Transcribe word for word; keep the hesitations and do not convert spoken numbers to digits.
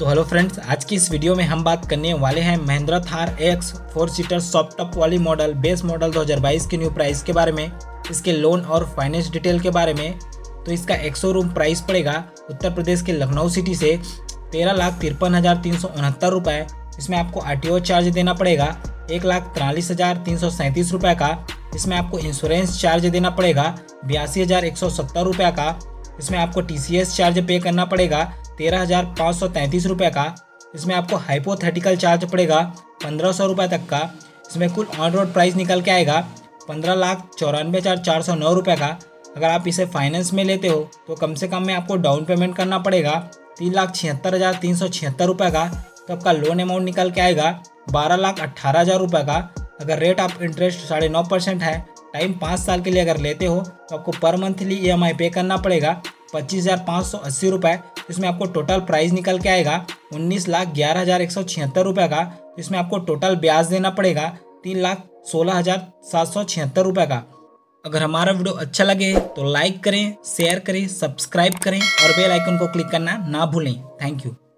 तो hello friends, आज की इस वीडियो में हम बात करने वाले हैं Mahindra Thar X four seater soft top वाली मॉडल बेस मॉडल दो हज़ार बाईस के न्यू प्राइस के बारे में, इसके लोन और फाइनेंस डिटेल के बारे में। तो इसका एक्स-शोरूम प्राइस पड़ेगा उत्तर प्रदेश के लखनऊ सिटी से तेरह लाख तिरपन हज़ार तीन सौ उनहत्तर रुपये। इसमें आपको आर टी ओ चार्ज देना पड़ेगा एक लाख तिरालीस हज़ार तीन सौ सैंतीस रुपये का। इसमें आपको इंश्योरेंस चार्ज देना पड़ेगा बयासी हज़ार एक सौ सत्तर रुपये का। इसमें आपको टी सी एस चार्ज पे करना पड़ेगा तेरह हज़ार पाँच सौ तैंतीस रुपये का। इसमें आपको हाइपोथेटिकल चार्ज पड़ेगा पंद्रह सौ रुपये तक का। इसमें कुल ऑन रोड प्राइस निकल के आएगा पंद्रह लाख चौरानवे हज़ार चार सौ नौ रुपये का। अगर आप इसे फाइनेंस में लेते हो तो कम से कम में आपको डाउन पेमेंट करना पड़ेगा तीन लाख छिहत्तर हज़ार तीन सौ छिहत्तर रुपये का। तो आपका लोन अमाउंट निकल के आएगा बारह लाख अट्ठारह हज़ार रुपये का। अगर रेट ऑफ इंटरेस्ट साढ़े नौ परसेंट है, टाइम पाँच साल के लिए अगर लेते हो तो आपको पर मंथली ई एम आई पे करना पड़ेगा पच्चीस हज़ार पाँच सौ अस्सी रुपये। इसमें आपको टोटल प्राइस निकल के आएगा उन्नीस लाख ग्यारह हज़ार एक सौ छिहत्तर रुपये का। इसमें आपको टोटल ब्याज देना पड़ेगा तीन लाख सोलह हज़ार सात सौ छिहत्तर रुपये का। अगर हमारा वीडियो अच्छा लगे तो लाइक करें, शेयर करें, सब्सक्राइब करें और बेल आइकन को क्लिक करना ना भूलें। Thank you.